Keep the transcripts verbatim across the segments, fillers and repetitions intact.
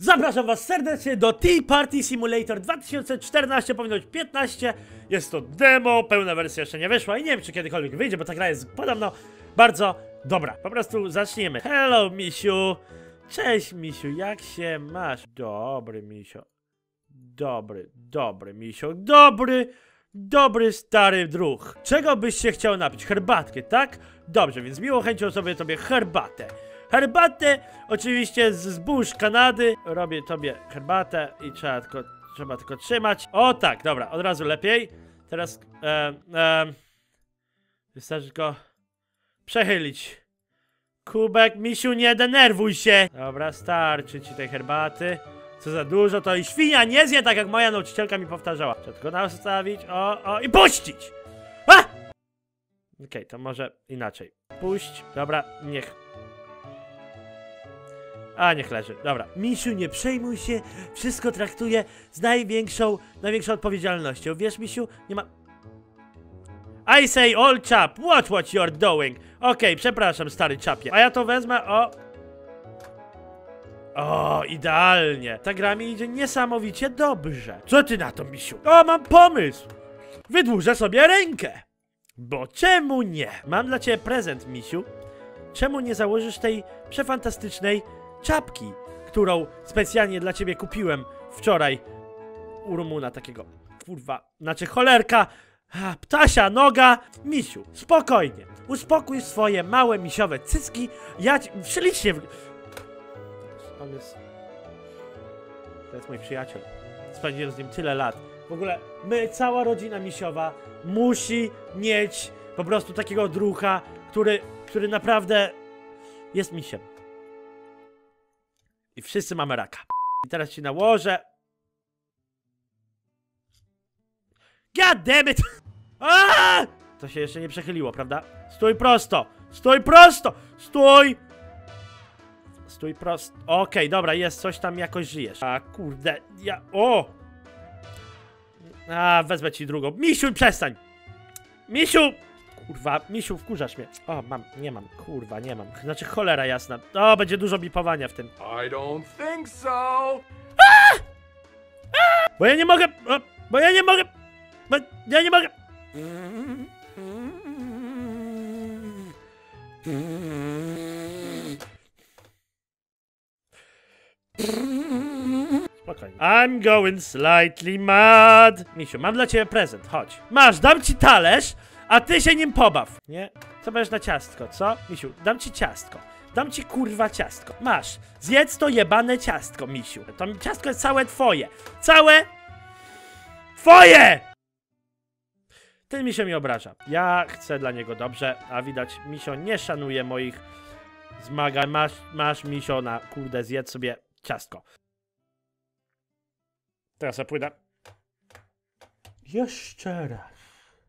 Zapraszam was serdecznie do Tea Party Simulator dwa tysiące czternaście, powinno być piętnaście. Jest to demo, pełna wersja jeszcze nie wyszła i nie wiem, czy kiedykolwiek wyjdzie, bo ta gra jest podobno bardzo dobra. Po prostu zaczniemy. Hello, misiu. Cześć, misiu, jak się masz? Dobry, misiu. Dobry, dobry, misiu. Dobry, dobry, stary druh. Czego byś się chciał napić? Herbatkę, tak? Dobrze, więc miłą chęcią sobie tobie herbatę. Herbatę oczywiście z zbóż Kanady. Robię tobie herbatę i trzeba tylko, trzeba tylko trzymać. O tak, dobra, od razu lepiej. Teraz e, e, wystarczy tylko przechylić kubek. Misiu, nie denerwuj się. Dobra, starczy ci tej herbaty. Co za dużo, to i świnia nie zje, tak jak moja nauczycielka mi powtarzała. Trzeba tylko nastawić, o, o i puścić. A! Okej, okay, to może inaczej. Puść, dobra, niech... A, niech leży, dobra. Misiu, nie przejmuj się, wszystko traktuję z największą, największą odpowiedzialnością. Wiesz, misiu, nie ma... I say, old chap, what what you're doing? Okej, okay, przepraszam, stary czapie. A ja to wezmę, o... O, idealnie. Ta gra mi idzie niesamowicie dobrze. Co ty na to, misiu? O, mam pomysł! Wydłużę sobie rękę! Bo czemu nie? Mam dla ciebie prezent, misiu. Czemu nie założysz tej przefantastycznej czapki, którą specjalnie dla ciebie kupiłem wczoraj u Rumuna takiego, kurwa, znaczy cholerka, a, ptasia noga. Misiu, spokojnie, uspokój swoje małe misiowe cycki, ja ci, wszelicznie w... On jest... To jest mój przyjaciel, spędziłem z nim tyle lat. W ogóle my, cała rodzina misiowa musi mieć po prostu takiego drucha, który, który naprawdę jest misiem. I wszyscy mamy raka. I teraz ci nałożę. God damn it! Aaaa! To się jeszcze nie przechyliło, prawda? Stój prosto! Stój prosto! Stój! Stój prosto. Okej, okay, dobra, jest coś tam, jakoś żyjesz. A kurde, ja... O! A, wezmę ci drugą. Misiu, przestań! Misiu! Kurwa, misiu, wkurzasz mnie. O, mam, nie mam, kurwa, nie mam. Znaczy, cholera jasna. O, będzie dużo bipowania w tym. I don't think so. A! A! Bo ja nie mogę, o, bo ja nie mogę, bo ja nie mogę. Spokojnie. I'm going slightly mad. Misiu, mam dla ciebie prezent, chodź. Masz, dam ci talerz. A ty się nim pobaw, nie? Co masz na ciastko, co? Misiu, dam ci ciastko. Dam ci, kurwa, ciastko. Masz, zjedz to jebane ciastko, misiu. To ciastko jest całe twoje. Całe... Twoje! Ten misio mi obraża. Ja chcę dla niego dobrze, a widać, misio nie szanuje moich zmagań. Masz, masz, misio, na kurde, zjedz sobie ciastko. Teraz ja pójdę. Jeszcze raz.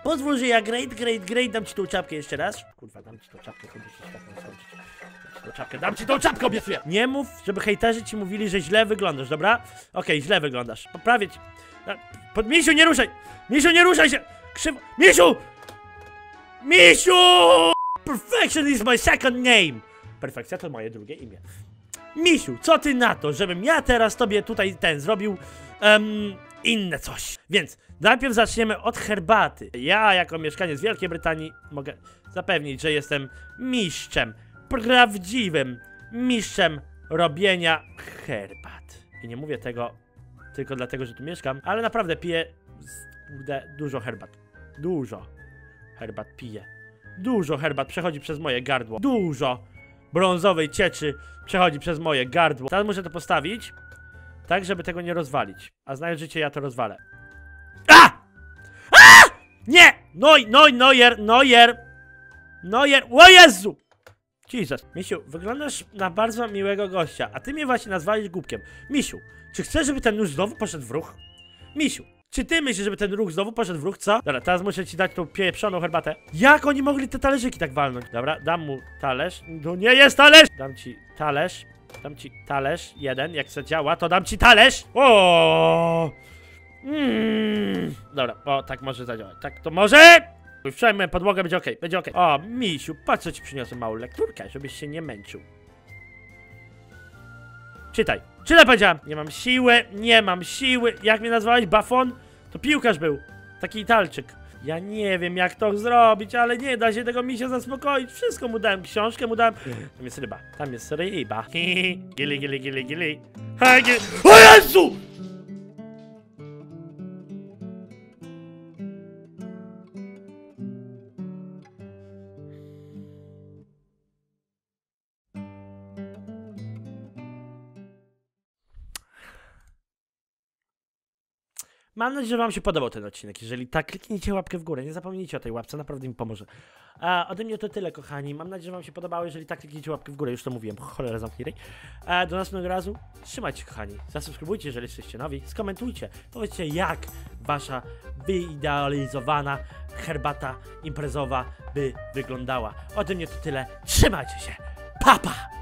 Pozwól, że ja great, great, great, dam ci tą czapkę jeszcze raz. Kurwa, dam ci tą czapkę, chodzisz się światłem skończyć. Dam ci tą czapkę, dam ci tą czapkę, obiecuję! Nie mów, żeby hejterzy ci mówili, że źle wyglądasz, dobra? Okej, okay, źle wyglądasz. Poprawię ci. Pod... Misiu, nie ruszaj! Misiu, nie ruszaj się! Krzywo... Misiu! Misiu! Perfection is my second name! Perfekcja to moje drugie imię. Misiu, co ty na to, żebym ja teraz tobie tutaj ten zrobił... Um, inne coś. Więc najpierw zaczniemy od herbaty. Ja jako mieszkaniec Wielkiej Brytanii mogę zapewnić, że jestem mistrzem, prawdziwym mistrzem robienia herbat. I nie mówię tego tylko dlatego, że tu mieszkam, ale naprawdę piję dużo herbat. Dużo herbat piję. Dużo herbat przechodzi przez moje gardło. Dużo brązowej cieczy przechodzi przez moje gardło. Teraz muszę to postawić. Tak, żeby tego nie rozwalić. A znając życie, ja to rozwalę. A! A! Nie! No, no, nojer, nojer! Nojer! O Jezu! Jesus. Misiu, wyglądasz na bardzo miłego gościa, a ty mnie właśnie nazwałeś głupkiem. Misiu, czy chcesz, żeby ten nóż znowu poszedł w ruch? Misiu, czy ty myślisz, żeby ten ruch znowu poszedł w ruch, co? Dobra, teraz muszę ci dać tą pieprzoną herbatę. Jak oni mogli te talerzyki tak walnąć? Dobra, dam mu talerz. No nie jest talerz! Dam ci talerz. Dam ci talerz, jeden, jak to działa, to dam ci talerz! O! Mm. Dobra, o, tak może zadziałać, tak to może! Wszędzie podłogę, będzie okej, okay, będzie okej. Okay. O, misiu, patrz co ci przyniosłem, małą lekturkę, żebyś się nie męczył. Czytaj. Czytaj, powiedziałem. Nie mam siły, nie mam siły. Jak mnie nazwałeś? Buffon? To piłkarz był. Taki Italczyk. Ja nie wiem, jak to zrobić, ale nie da się tego misia zaspokoić. Wszystko mu dałem, książkę mu dałem. Tam jest ryba, tam jest ryba. Gili, gili, gili, gili. Ha, gili. O Jezu! Mam nadzieję, że wam się podobał ten odcinek. Jeżeli tak, kliknijcie łapkę w górę. Nie zapomnijcie o tej łapce, naprawdę mi pomoże. A ode mnie to tyle, kochani. Mam nadzieję, że wam się podobało. Jeżeli tak, kliknijcie łapkę w górę. Już to mówiłem. Cholera, zamknij. A do następnego razu. Trzymajcie, kochani. Zasubskrybujcie, jeżeli jesteście nowi. Skomentujcie. Powiedzcie, jak wasza wyidealizowana herbata imprezowa by wyglądała. Ode mnie to tyle. Trzymajcie się. Pa, pa!